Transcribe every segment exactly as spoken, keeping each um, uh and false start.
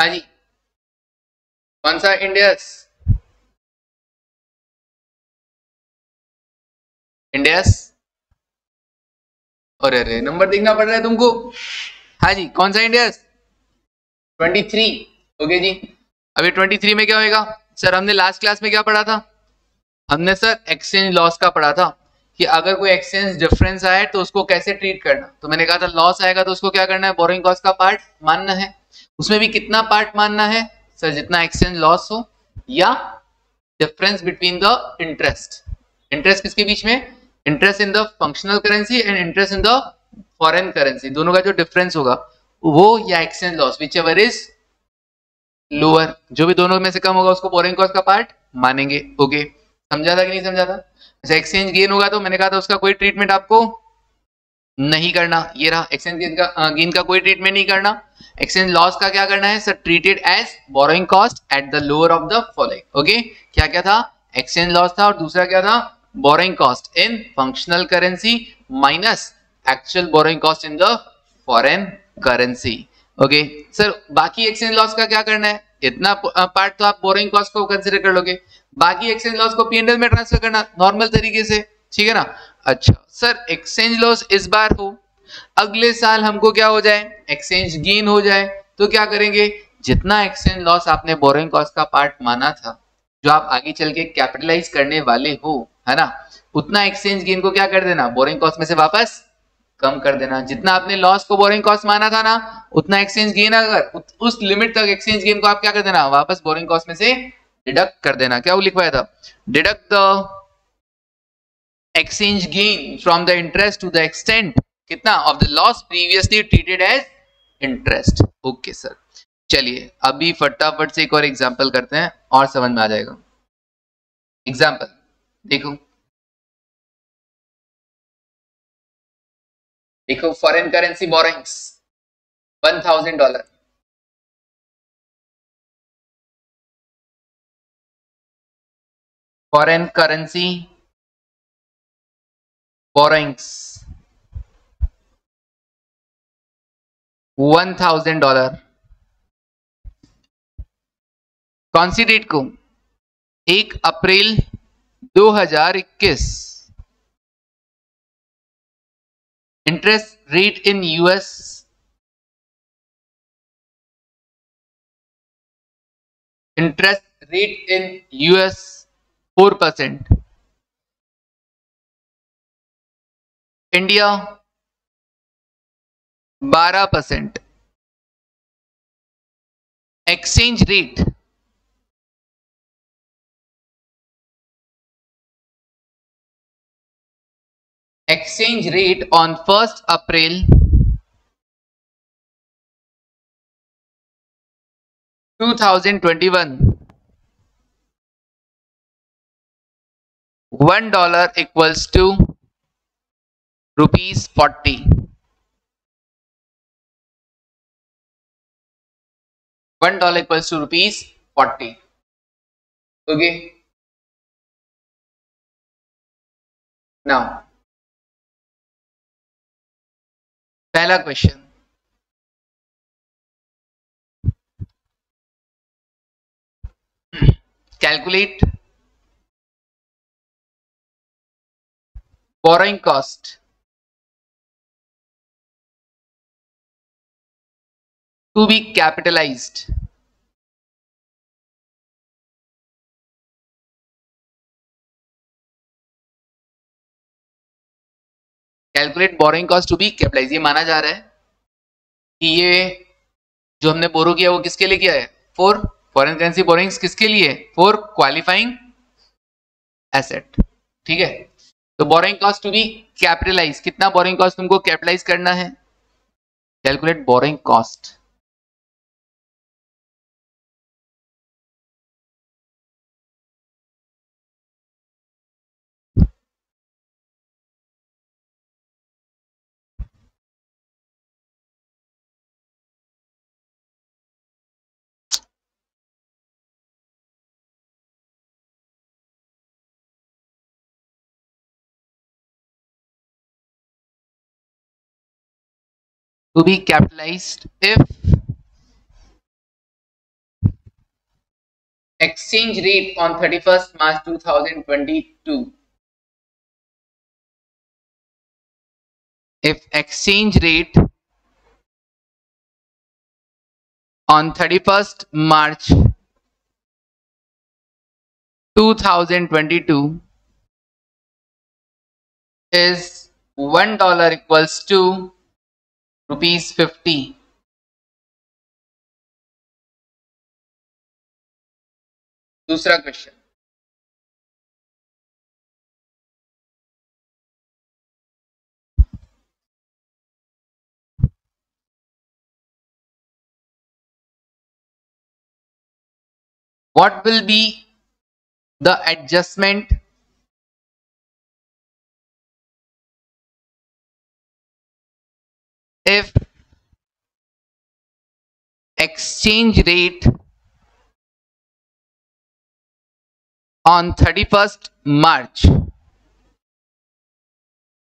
हाँ जी, कौन सा इंड एस? इंड एस, और अरे नंबर देखना पड़ रहा है तुमको। हाँ जी, कौन सा Ind AS? Twenty three. Okay जी, अभी ट्वेंटी थ्री में क्या होएगा? सर हमने लास्ट क्लास में क्या पढ़ा था? हमने सर एक्सचेंज लॉस का पढ़ा था कि अगर कोई एक्सचेंज डिफरेंस आए तो उसको कैसे ट्रीट करना। तो मैंने कहा था लॉस आएगा तो उसको क्या करना है, बोरिंग कॉस्ट का पार्ट मानना है। उसमें भी कितना पार्ट मानना है सर? जितना एक्सचेंज लॉस हो या difference between the interest. Interest किसके बीच में? Interest in the functional currency and interest in the foreign currency, दोनों का जो डिफरेंस होगा वो, या exchange loss, whichever is lower, जो भी दोनों में से कम होगा उसको बोरिंग कॉस्ट का पार्ट मानेंगे। ओके, समझा था कि नहीं समझा था? एक्सचेंज गेन होगा तो मैंने कहा था उसका कोई ट्रीटमेंट आपको नहीं करना, ये रहा एक्सचेंज गेन का, गेन का कोई ट्रीटमेंट नहीं करना। एक्सचेंज लॉस का क्या करना है sir? Treated as borrowing cost at the lower of the following. Okay, क्या क्या था? एक्सचेंज लॉस था और दूसरा क्या था? Borrowing cost in functional currency minus actual borrowing cost in the foreign currency. Okay sir, बाकी एक्सचेंज लॉस का क्या करना है? इतना पार्ट तो आप बोरोइंग कॉस्ट को कंसिडर कर लोगे, बाकी एक्सचेंज लॉस को पीएनएल में ट्रांसफर करना नॉर्मल तरीके से, ठीक है ना। अच्छा सर, एक्सचेंज लॉस इस बार हो, अगले साल हमको क्या हो जाए? एक्सचेंज गेन हो जाए, तो क्या करेंगे? जितना एक्सचेंज लॉस आपने बोरोइंग कॉस्ट का पार्ट माना था, जो आप आगे चल के कैपिटलाइज करने वाले हो, है ना, उतना एक्सचेंज गेन को क्या कर देना? बोरोइंग कॉस्ट में से वापस कम कर देना। जितना आपने लॉस को बोरिंग कॉस्ट माना था ना, उतना एक्सचेंज गेन, अगर उस लिमिट तक एक्सचेंज गेन को आप क्या कर देना? वापस बोरिंग कॉस्ट में से डिडक्ट कर देना। क्या वो लिखवाया था? Deduct the exchange gain from the interest to the extent कितना of the loss previously treated as interest. Okay sir, चलिए अभी फटाफट से एक और एग्जाम्पल करते हैं और समझ में आ जाएगा। एग्जाम्पल देखो, देखो foreign currency borrowings one thousand dollar. Foreign currency borrowings one thousand dollar. कौन सी डेट को? एक अप्रैल दो हजार इक्कीस। Interest rate in US interest rate in US four percent, India बारह percent. Exchange rate Exchange rate on first April twenty twenty-one, one dollar equals to rupees forty. One dollar equals to rupees forty. Okay. Now. पहला question, calculate borrowing cost to be capitalized calculate borrowing cost to be capitalize. ये माना जा रहा है कि ये जो हमने बोरो किया वो किसके लिए किया है? For foreign currency borrowings. किसके लिए? फॉर क्वालिफाइंग एसेट, ठीक है। तो borrowing cost to be capitalize, कितना बोरोइंग कॉस्ट तुमको कैपिटलाइज करना है? Calculate borrowing cost to be capitalized if exchange rate on thirty-first March two thousand twenty-two. If exchange rate on thirty-first March two thousand twenty-two is one dollar equals to rupees fifty, दूसरा question, what will be the adjustment if exchange rate on thirty-first March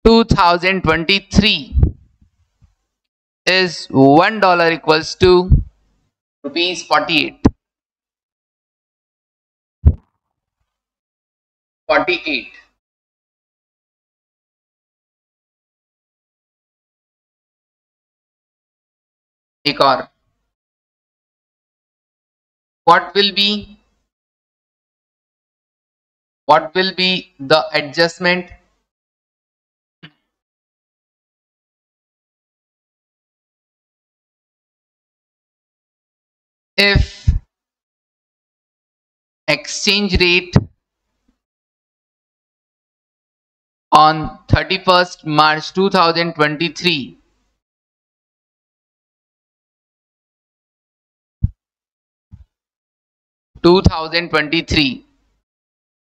two thousand twenty-three is one dollar equals to rupees forty-eight. forty-eight. एक और, what will be what will be the adjustment if exchange rate on thirty-first March two thousand twenty-three two thousand twenty-three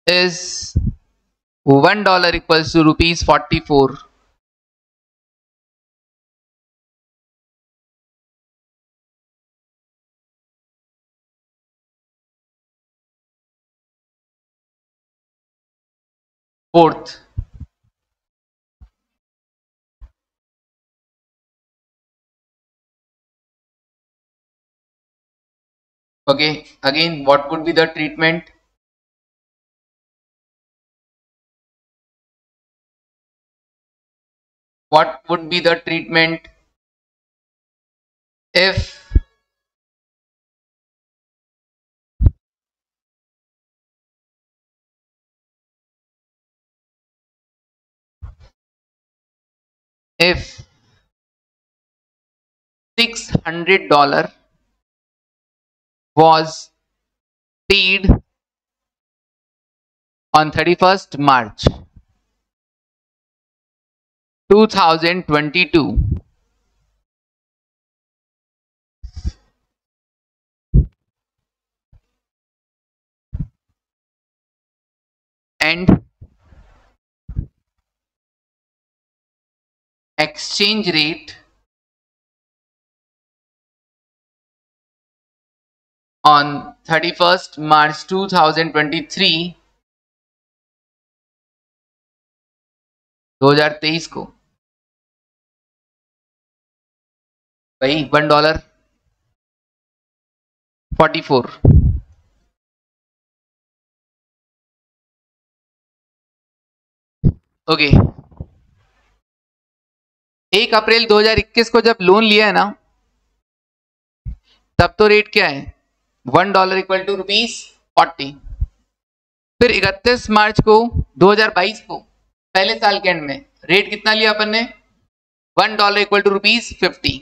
is one dollar equals to rupees forty-four. Fourth, okay, again, what would be the treatment? What would be the treatment if if six hundred dollar was paid on thirty-first March two thousand twenty-two, and exchange rate on thirty-first March two thousand twenty-three, दो हज़ार तेईस को भाई one dollar forty four okay. एक अप्रैल दो हज़ार इक्कीस को जब लोन लिया है ना, तब तो रेट क्या है, one dollar equal to rupees forty. फिर इकतीस मार्च को दो हज़ार बाईस को पहले साल के एंड में रेट कितना लिया अपन ने, one dollar equal to rupees fifty.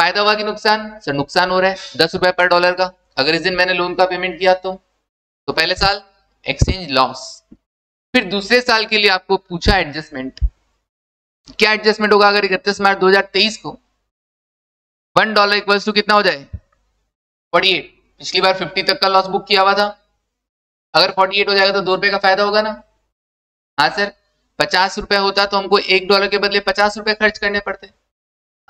फायदा हुआ कि नुकसान? सर नुकसान हो रहा है दस रुपए पर डॉलर का। अगर इस दिन मैंने लोन का पेमेंट किया तो तो पहले साल एक्सचेंज लॉस। फिर दूसरे साल के लिए आपको पूछा एडजस्टमेंट, क्या एडजस्टमेंट होगा अगर इकतीस मार्च दो हज़ार तेईस को वन डॉलर इक्वल्स टू कितना हो जाए, फोर्टी एट। पिछली बार फिफ्टी तक का लॉस बुक किया हुआ था, अगर फोर्टी एट हो जाएगा तो दो रुपए का फायदा होगा ना। हाँ सर, पचास रुपए होता तो हमको एक डॉलर के बदले पचास रुपए खर्च करने पड़ते,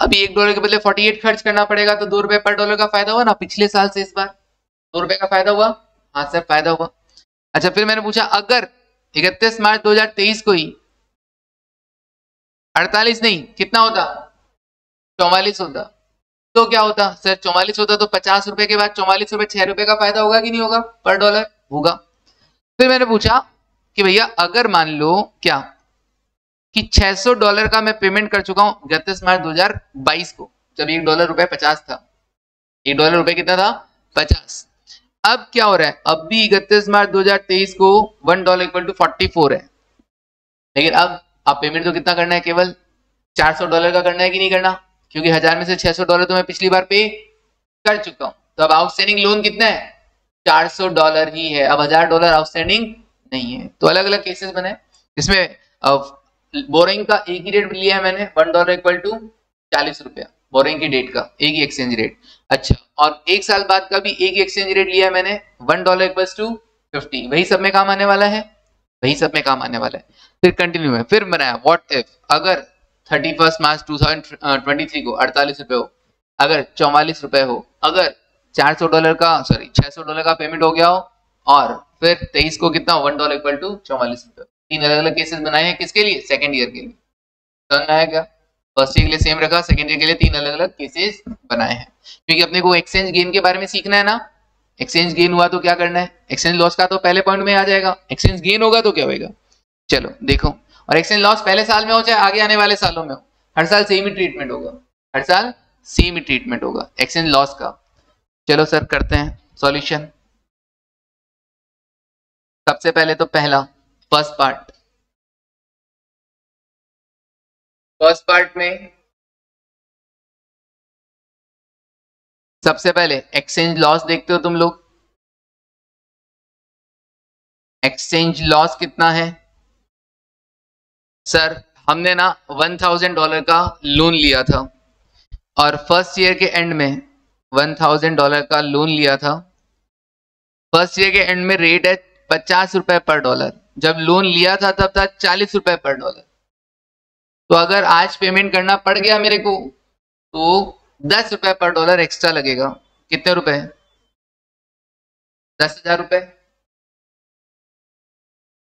अभी एक डॉलर के बदले फोर्टी एट खर्च करना पड़ेगा, तो दो रुपए पर डॉलर का फायदा हुआ ना पिछले साल से इस बार, दो रुपए का फायदा हुआ। हाँ सर फायदा हुआ। अच्छा, फिर मैंने पूछा अगर इकतीस मार्च दो हज़ार तेईस को ही अड़तालीस नहीं कितना होता, चौवालीस होता, तो क्या होता सर, चौवालीस होता तो पचास रुपए के बाद चौवालीस रुपए छह रुपए का फायदा होगा कि नहीं होगा पर डॉलर होगा। फिर मैंने पूछा कि भैया अगर मान लो क्या कि छह सौ डॉलर का मैं पेमेंट कर चुका हूं इकतीस मार्च दो हजार बाईस को, जब एक डॉलर रुपए पचास था, एक डॉलर रुपए कितना था पचास। अब क्या हो रहा है, अब भी इकतीस मार्च दो हजार तेईस को one dollar equal to forty four है, लेकिन अब आप पेमेंट तो कितना करना है केवल चार सौ डॉलर का करना है कि नहीं करना, क्योंकि हजार में से छह सौ डॉलर तो मैं पिछली बार पे कर चुका हूं। तो अब आउटस्टैंडिंग लोन कितना है चार सौ डॉलर ही है, अब हजार डॉलर आउटस्टैंडिंग नहीं है। तो अलग अलग केसेस बने, इसमें बोरिंग का एक ही रेट लिया है मैंने वन डॉलर इक्वल टू चालीस रुपया बोरिंग की डेट का, एक ही एक्सचेंज रेट। अच्छा, और एक साल बाद का भी एक ही एक्सचेंज रेट लिया है मैंने one dollar equal to fifty, वही सब में काम आने वाला है, वही सब में काम आने वाला है। फिर कंटिन्यू है, फिर बनाया व्हाट इफ अगर thirty first March two thousand twenty three को अड़तालीस रुपए हो, अगर चौवालीस रुपए हो, अगर चार सौ डॉलर का सॉरी छह सौ डॉलर का पेमेंट हो गया हो, और फिर तेईस को कितना वन डॉलर इक्वल टू चौवालीस रुपए। तीन अलग अलग केसेस बनाए हैं किसके लिए, सेकंड ईयर के लिए। समझ आया क्या, फर्स्ट ईयर के लिए सेम रखा, सेकंड ईयर के लिए तीन अलग अलग केसेस बनाए हैं, क्योंकि अपने को एक्सचेंज गेन के बारे में सीखना है ना। एक्सचेंज गेन हुआ तो क्या करना है, एक्सचेंज लॉस का तो पहले पॉइंट में आ जाएगा, एक्सचेंज गेन होगा तो क्या होगा, चलो देखो। और एक्सचेंज लॉस पहले साल में हो चाहे आगे आने वाले सालों में हो, हर साल सेम ही ट्रीटमेंट होगा, हर साल सेम ही ट्रीटमेंट होगा एक्सचेंज लॉस का। चलो सर करते हैं सॉल्यूशन। सबसे पहले तो पहला फर्स्ट पार्ट, फर्स्ट पार्ट में सबसे पहले एक्सचेंज लॉस देखते हो तुम लोग, एक्सचेंज लॉस कितना है सर, हमने ना वन थाउजेंड डॉलर का लोन लिया था और फर्स्ट ईयर के एंड में वन थाउजेंड डॉलर का लोन लिया था, फर्स्ट ईयर के एंड में रेट है पचास रुपए पर डॉलर, जब लोन लिया था तब था चालीस रुपए पर डॉलर। तो अगर आज पेमेंट करना पड़ गया मेरे को तो दस रुपए पर डॉलर एक्स्ट्रा लगेगा, कितने रुपए, दस हजार रुपए।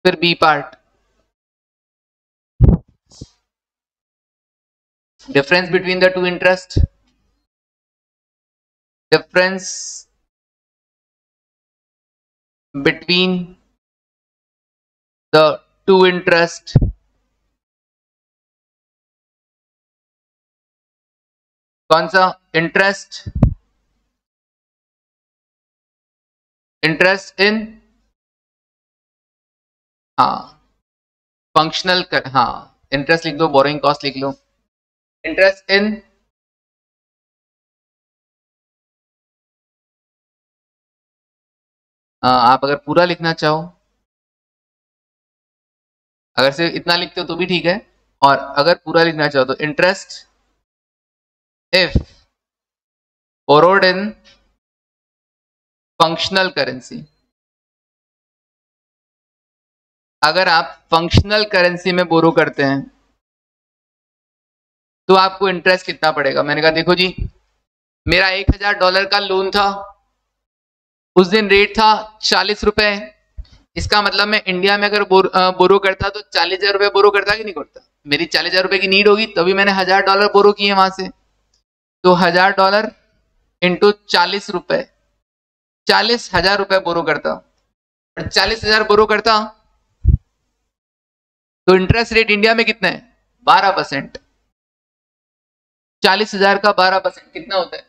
फिर B part, difference between the two interest, difference between the two interest कौन सा interest, interest in हाँ functional कर, हाँ interest लिख दो, borrowing cost लिख लो, इंटरेस्ट इन आ, आप अगर पूरा लिखना चाहो, अगर सिर्फ इतना लिखते हो तो भी ठीक है, और अगर पूरा लिखना चाहो तो interest if borrowed in functional currency, अगर आप फंक्शनल करेंसी में बोरो करते हैं तो आपको इंटरेस्ट कितना पड़ेगा। मैंने कहा देखो जी मेरा एक हजार डॉलर का लोन था, उस दिन रेट था चालीस रुपए, इसका मतलब मैं इंडिया में अगर बोरो करता तो चालीस हजार रुपये बोरो करता कि नहीं करता, मेरी चालीस हजार रुपये की नीड होगी तभी मैंने हजार डॉलर बोरो किए वहां से, तो हजार डॉलर इंटू चालीस रुपये चालीस हजार रुपये बोरो करता, और चालीस हजार बोरो करता तो इंटरेस्ट रेट इंडिया में कितना है बारह परसेंट, चालीस हजार का बारह परसेंट कितना होता है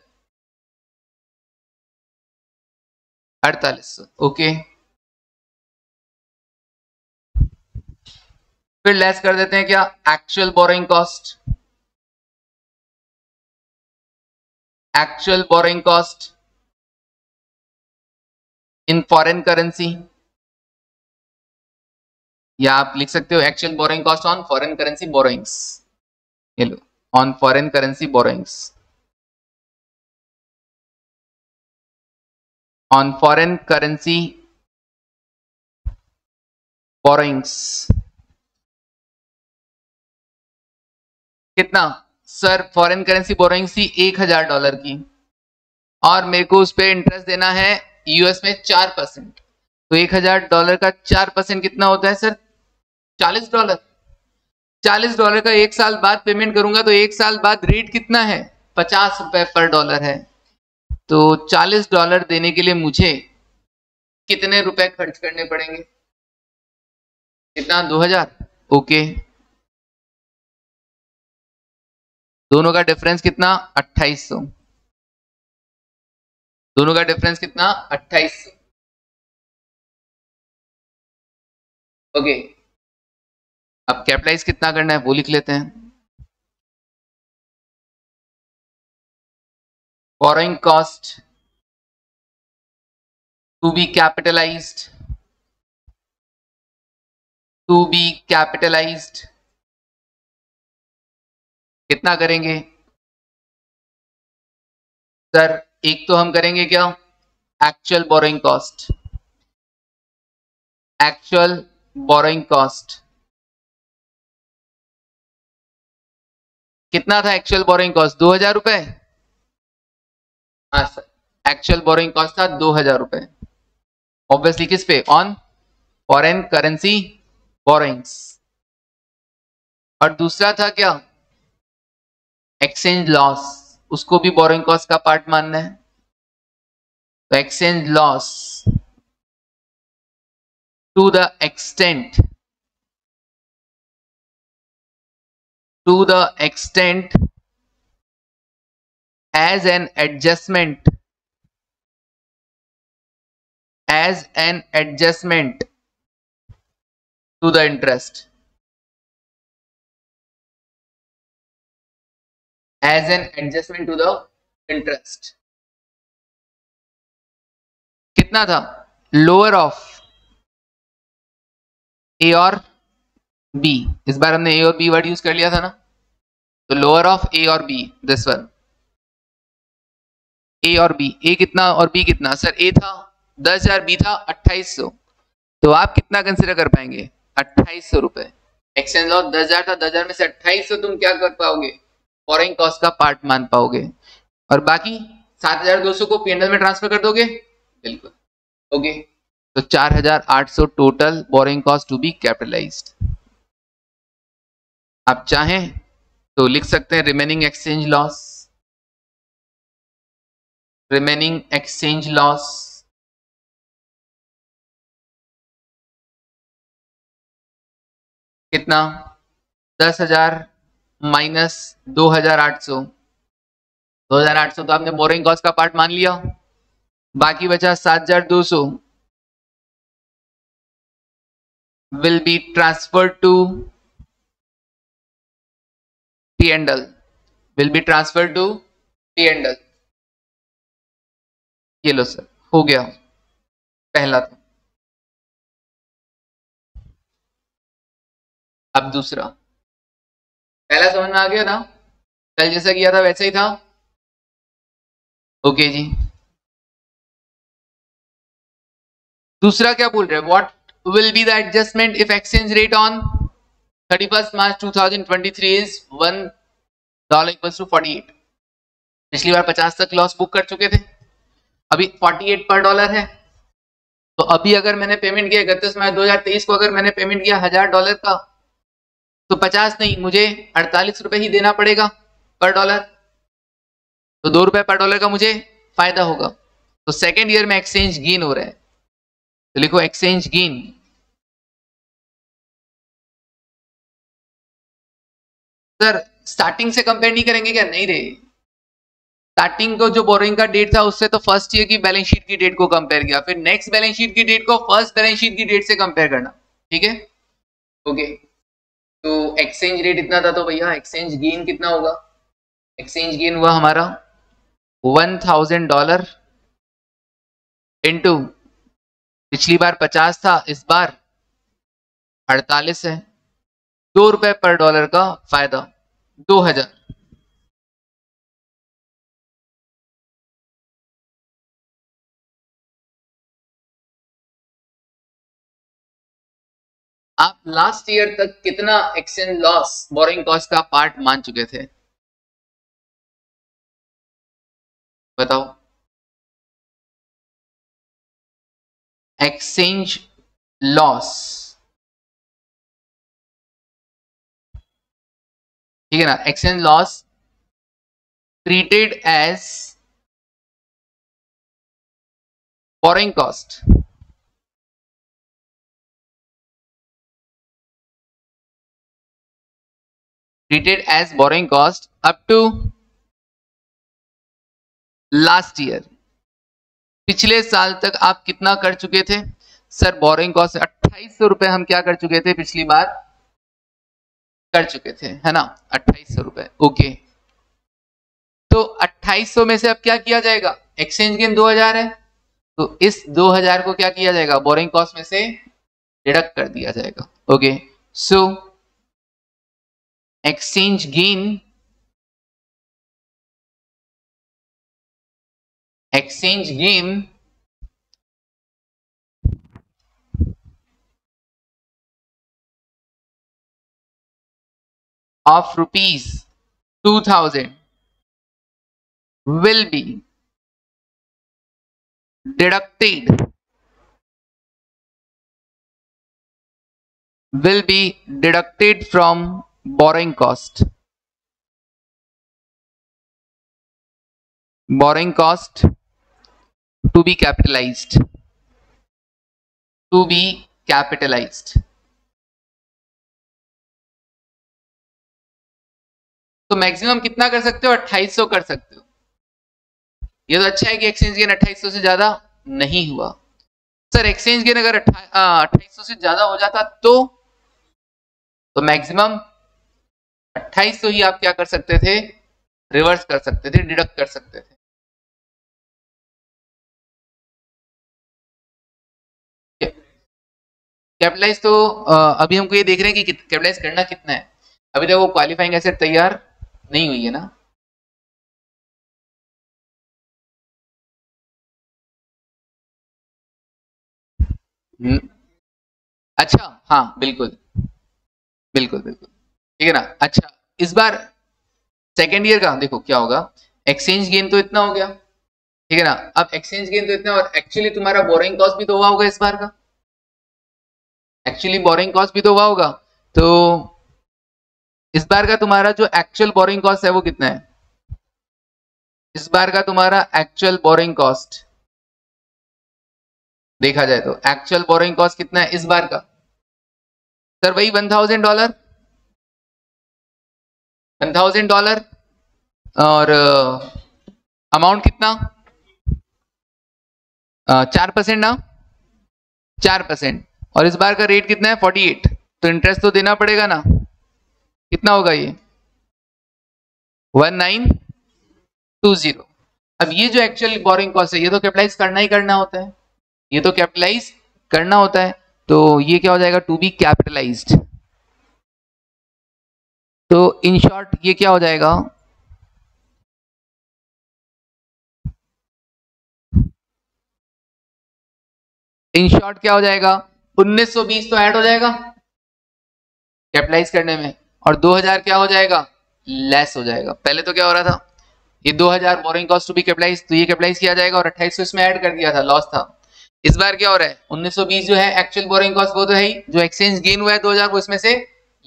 अड़तालीस सौ। ओके फिर लेस कर देते हैं क्या, actual borrowing cost, actual borrowing cost in foreign currency, या आप लिख सकते हो actual borrowing cost on foreign currency borrowings, ये लो on foreign currency borrowings, on foreign currency borrowings कितना सर, फॉरेन करेंसी बोरोइंग्स थी एक हजार डॉलर की और मेरे को उस पर इंटरेस्ट देना है यूएस में चार परसेंट, तो एक हजार डॉलर का चार परसेंट कितना होता है सर चालीस डॉलर, चालीस डॉलर का एक साल बाद पेमेंट करूंगा तो एक साल बाद रेट कितना है पचास रुपए पर डॉलर है, तो चालीस डॉलर देने के लिए मुझे कितने रुपए खर्च करने पड़ेंगे? कितना? दो हजार। ओके, दोनों का डिफरेंस कितना? अट्ठाईस सौ। दोनों का डिफरेंस कितना? अट्ठाईस सौ। ओके, अब कैपिटलाइज कितना करना है वो लिख लेते हैं। Borrowing cost to be capitalized, to be capitalized कितना करेंगे सर? एक तो हम करेंगे क्या, actual borrowing cost, actual borrowing cost कितना था actual borrowing cost? दो हजार रुपए। हाँ सर, एक्चुअल बोरिंग कॉस्ट था दो हजार रुपए, ऑब्वियसली किस पे? On foreign currency borrowings. और दूसरा था क्या, एक्सचेंज लॉस, उसको भी बोरिंग कॉस्ट का पार्ट मानना है, तो exchange loss to the extent, to the extent as an adjustment, as an adjustment to the interest, as an adjustment to the interest कितना था? lower of A और B, इस बार हमने A और B वर्ड यूज कर लिया था ना, तो lower of A और B, this one, ए और बी। ए कितना और बी कितना सर? ए था दस हजार, बी था अट्ठाईस सौ, तो आप कितना कंसिडर कर पाएंगे? अट्ठाईस सौ रुपए। एक्सचेंज लॉस दस हजार था, दस हजार में से अट्ठाईस सौ तुम क्या कर पाओगे? फॉरेन कॉस्ट का पार्ट मान पाओगे, और बाकी सात हजार दो सौ को पीएनएल में ट्रांसफर कर दोगे। बिल्कुल ओके, तो चार हजार आठ सौ total borrowing cost to be capitalized. आप चाहें तो लिख सकते हैं remaining exchange loss, remaining exchange loss कितना? दस हजार माइनस दो हजार आठ सौ, दो हजार आठ सौ तो आपने बोरिंग कॉस्ट का पार्ट मान लिया, बाकी बचा सात हजार दो सौ, will be transferred to P and L, will be transferred to P and L. ये लो सर, हो गया पहला तो। अब दूसरा, पहला समझ में आ गया ना, कल जैसा किया था वैसा ही था। ओके जी, दूसरा क्या बोल रहे हैं? What will be the adjustment if exchange rate on thirty first March two thousand twenty three is one dollar equals to forty eight. पिछली बार पचास तक लॉस बुक कर चुके थे, अभी अड़तालीस पर डॉलर है, तो अभी अगर मैंने पेमेंट किया इकतीस मार्च दो हजार तेईस को, अगर मैंने पेमेंट किया हजार डॉलर का, तो पचास नहीं, मुझे अड़तालीस रुपए ही देना पड़ेगा पर डॉलर, तो दो रुपए पर डॉलर का मुझे फायदा होगा। तो सेकेंड ईयर में एक्सचेंज गेन हो रहा है, तो लिखो एक्सचेंज गेन, सर स्टार्टिंग से कंपेयर नहीं करेंगे क्या? नहीं रे, स्टार्टिंग को जो बोरिंग का डेट था उससे तो फर्स्ट ईयर की बैलेंस शीट की डेट को कंपेयर किया, फिर नेक्स्ट बैलेंस शीट की डेट को फर्स्ट बैलेंस शीट की डेट से कंपेयर करना, ठीक है? ओके, तो एक्सचेंज रेट इतना था, तो भैया एक्सचेंज गेन कितना होगा? एक्सचेंज गेन हुआ हमारा वन थाउजेंड डॉलर इनटू, पिछली बार पचास था, इस बार अड़तालीस है, दो रुपए पर डॉलर का फायदा, दो हजार। आप लास्ट ईयर तक कितना एक्सचेंज लॉस बोरिंग कॉस्ट का पार्ट मान चुके थे? बताओ, एक्सचेंज लॉस, ठीक है ना, exchange loss treated as borrowing cost. Treated as borrowing cost up to last year. पिछले साल तक आप कितना कर चुके थे सर? बोरिंग कॉस्ट अट्ठाईस सौ रुपए हम क्या कर चुके थे पिछली बार, कर चुके थे, है ना, अट्ठाईस सौ रुपए। ओके, तो अट्ठाईस सौ में से अब क्या किया जाएगा? एक्सचेंज गेन दो हजार है तो इस दो हजार को क्या किया जाएगा? बोरिंग कॉस्ट में से डिडक्ट कर दिया जाएगा। Okay, so exchange gain exchange gain of rupees two thousand will be deducted will be deducted from borrowing cost borrowing cost to be capitalized to be capitalized तो मैक्सिमम कितना कर सकते हो? अट्ठाईस सौ कर सकते हो। ये तो अच्छा है कि एक्सचेंज गेन अट्ठाईस सौ से ज्यादा नहीं हुआ। सर एक्सचेंज गेन अगर अट्ठाईस सौ से ज्यादा हो जाता तो तो मैक्सिमम अट्ठाईस सौ ही आप क्या कर सकते थे? रिवर्स कर सकते थे, डिडक्ट कर सकते थे। कैपिटलाइज तो अभी हमको ये देख रहे हैं कि कैपिटलाइज करना कितना है। अभी तक वो क्वालिफाइंग एसेट तैयार नहीं हुई है ना, अच्छा हाँ बिल्कुल बिल्कुल बिल्कुल ठीक है ना। अच्छा, इस बार सेकेंड ईयर का देखो क्या होगा। एक्सचेंज गेन तो इतना हो गया, ठीक है ना, अब एक्सचेंज गेन तो इतना, और एक्चुअली तुम्हारा बोरिंग कॉस्ट भी तो हुआ होगा इस बार का, एक्चुअली बोरिंग कॉस्ट भी तो हुआ होगा। तो इस बार का तुम्हारा जो एक्चुअल बोरिंग कॉस्ट है वो कितना है? इस बार का तुम्हारा एक्चुअल बोरिंग कॉस्ट देखा जाए तो एक्चुअल बोरिंग कॉस्ट कितना है इस बार का? सर वही one thousand dollar, one thousand dollar और अमाउंट uh, कितना? चार परसेंट ना, चार परसेंट और इस बार का रेट कितना है? अड़तालीस। तो इंटरेस्ट तो देना पड़ेगा ना, कितना होगा ये? उन्नीस सौ बीस। अब ये जो एक्चुअल बोरिंग कॉस्ट है ये तो कैपिटलाइज करना ही करना होता है, ये तो कैपिटलाइज करना होता है। तो ये क्या हो जाएगा? To be capitalized. तो इन शॉर्ट ये क्या हो जाएगा? इन शॉर्ट क्या हो जाएगा? उन्नीस सौ बीस तो ऐड हो जाएगा कैपिटलाइज करने में, और दो हजार क्या हो जाएगा? लेस हो जाएगा। पहले तो क्या हो रहा था? ये दो हजार borrowing cost to be capitalize, तो ये कैपिटलाइज किया जाएगा और अट्ठाईस सौ इसमें ऐड कर दिया था, लॉस था। इस बार क्या हो रहा है? उन्नीस सौ बीस जो है एक्चुअल बोरिंग कॉस्ट वो तो है ही, जो एक्सचेंज गेन हुआ है दो हजार वो इसमें से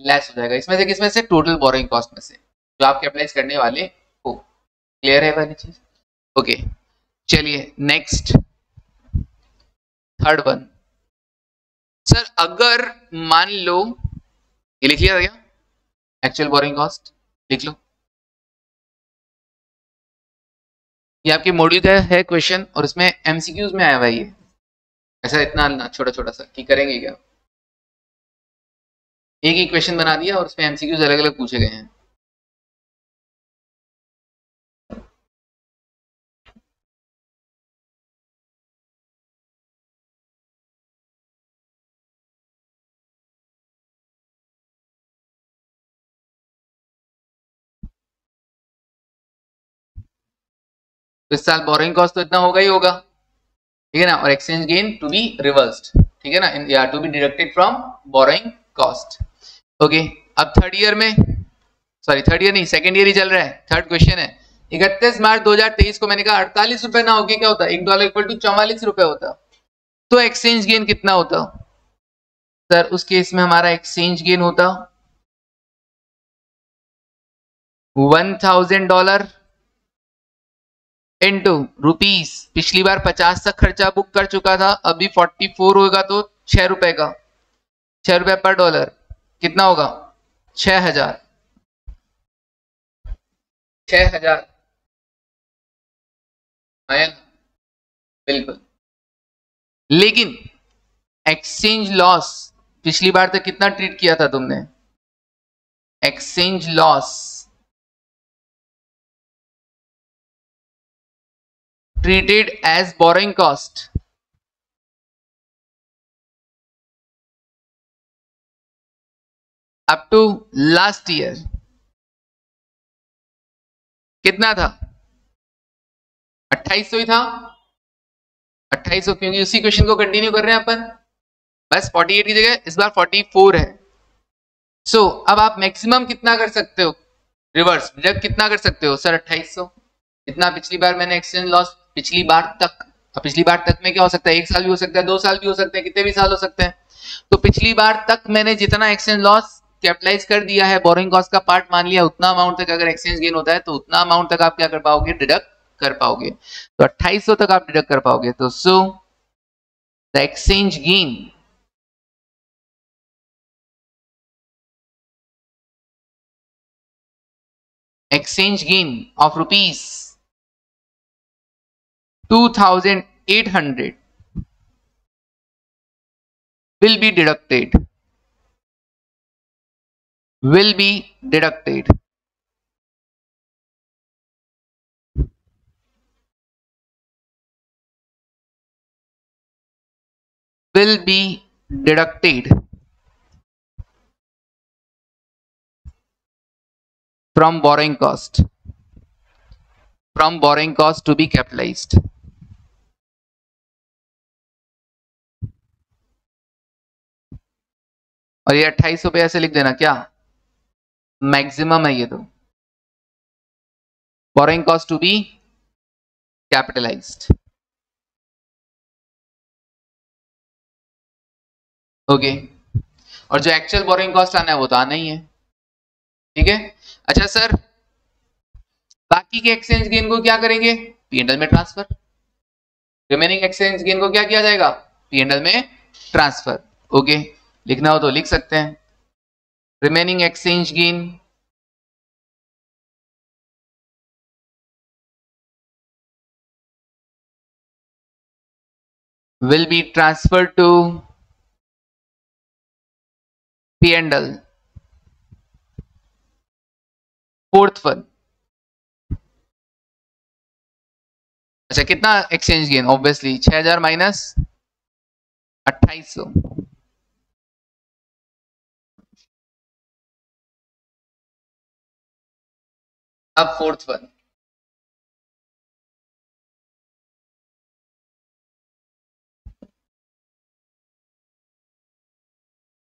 लेस हो जाएगा, इसमें से किसमें से? टोटल बोरिंग कॉस्ट में से जो आप कैपिटलाइज करने वाले हो। क्लियर है वाली चीज? ओके, चलिए नेक्स्ट थर्ड वन। सर अगर मान लो, ये लिख लिया था क्या? एक्चुअल बोरिंग कॉस्ट लिख लो, ये आपके मॉड्यूल का है क्वेश्चन और इसमें एमसीक्यूज में आया हुआ है ये, ऐसा इतना ना छोटा छोटा सा कि करेंगे क्या, एक ही क्वेश्चन बना दिया और उसमें एमसीक्यूज अलग अलग पूछे गए हैं। तो इस साल बोरिंग कॉस्ट तो इतना होगा ही होगा, ठीक है ना, और exchange gain to be reversed, ठीक है ना, या to be deducted from borrowing cost. Okay, अब थर्ड ईयर में, सॉरी थर्ड ईयर नहीं, सेकंड ईयर ही चल रहा है, थर्ड क्वेश्चन है। इकतीस मार्च दो हजार तेईस को मैंने कहा अड़तालीस रुपए ना होके क्या होता? एक डॉलर इक्वल टू चौवालीस रुपए होता, तो एक्सचेंज गेन कितना होता? सर उस केस में हमारा एक्सचेंज गेन होता one thousand dollar into rupees, पिछली बार पचास का खर्चा बुक कर चुका था, अभी फोर्टी फोर होगा तो छह रुपए का, छह रुपए पर डॉलर कितना होगा, छह हजार छह हजार आया बिल्कुल। लेकिन एक्सचेंज लॉस पिछली बार तक कितना ट्रीट किया था तुमने, exchange loss treated as borrowing cost, up to last year कितना था, अट्ठाईस सौ ही था, अट्ठाईस सौ क्योंकि उसी क्वेश्चन को कंटिन्यू कर रहे हैं अपन, बस फोर्टी एट की जगह इस बार फोर्टी फोर है। सो so, अब आप मैक्सिमम कितना कर सकते हो, रिवर्स जब कितना कर सकते हो सर, अट्ठाईस सौ इतना पिछली बार मैंने एक्सचेंज लॉस, पिछली बार तक, पिछली बार तक में क्या हो सकता है, एक साल भी हो सकता है, दो साल भी हो सकते हैं, कितने भी साल हो सकते हैं। तो पिछली बार तक मैंने जितना एक्सचेंज लॉस कैपिटलाइज कर दिया है, बोरिंग कॉस्ट का पार्ट मान लिया, उतना अमाउंट तक अगर एक्सचेंज गेन होता है तो उतना अमाउंट तक आप क्या कर पाओगे, डिडक्ट कर पाओगे। तो अट्ठाईस सौ तक आप डिडक्ट कर पाओगे। तो so the exchange gain exchange gain of rupees two thousand eight hundred will be deducted will be deducted will be deducted from borrowing cost from borrowing cost to be capitalized और ये अट्ठाईस रुपये ऐसे लिख देना, क्या मैक्सिमम है ये, तो borrowing cost to be capitalized. Okay, और जो एक्चुअल बोरिंग कॉस्ट आना है वो तो आना ही है, ठीक है। अच्छा सर, बाकी के एक्सचेंज गेन को क्या करेंगे, पीएनएल में ट्रांसफर, रिमेनिंग एक्सचेंज गेन को क्या किया जाएगा, पीएनएल में ट्रांसफर। ओके, लिखना हो तो लिख सकते हैं, remaining exchange gain will be transfer to P and L, fourth one. अच्छा कितना एक्सचेंज गेन, ऑब्वियसली छह हजार माइनस अट्ठाईस सौ अब फोर्थ वन।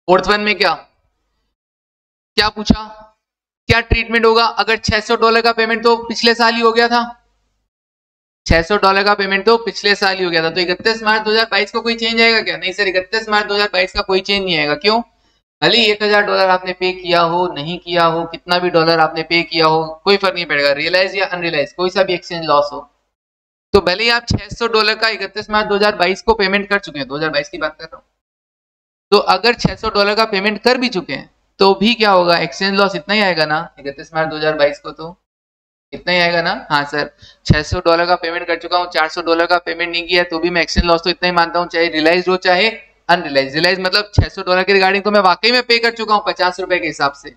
फोर्थ वन में क्या क्या पूछा, क्या ट्रीटमेंट होगा अगर छह सौ डॉलर का पेमेंट तो पिछले साल ही हो गया था, छह सौ डॉलर का पेमेंट तो पिछले साल ही हो गया था, तो इकतीस मार्च दो हजार बाईस को कोई चेंज आएगा क्या, नहीं सर इकतीस मार्च दो हजार बाईस का कोई चेंज नहीं आएगा। क्यों, भले एक हजार डॉलर आपने पे किया हो, नहीं किया हो, कितना भी डॉलर आपने पे किया हो, कोई फर्क नहीं पड़ेगा, रियलाइज या अनरियलाइज, कोई सा भी एक्सचेंज लॉस हो। तो भले ही आप छह सौ डॉलर का इकतीस मार्च दो हजार बाईस को पेमेंट कर चुके हैं, दो हजार बाईस की बात कर रहा हूँ, तो अगर छह सौ डॉलर का पेमेंट कर भी चुके हैं तो भी क्या होगा, एक्सचेंज लॉस इतना ही आएगा ना, इकतीस मार्च दो हजार बाईस को तो इतना ही आएगा ना। हाँ सर, छह सौ डॉलर का पेमेंट कर चुका हूँ, चार सौ डॉलर का पेमेंट नहीं किया तो भी मैं एक्सचेंज लॉस तो इतना ही मानता हूँ, चाहे रियलाइज हो चाहे अनरियलाइज। रियलाइज मतलब छह सौ डॉलर के रिगार्डिंग तो मैं वाकई में पे कर चुका हूँ, पचास रुपए के हिसाब से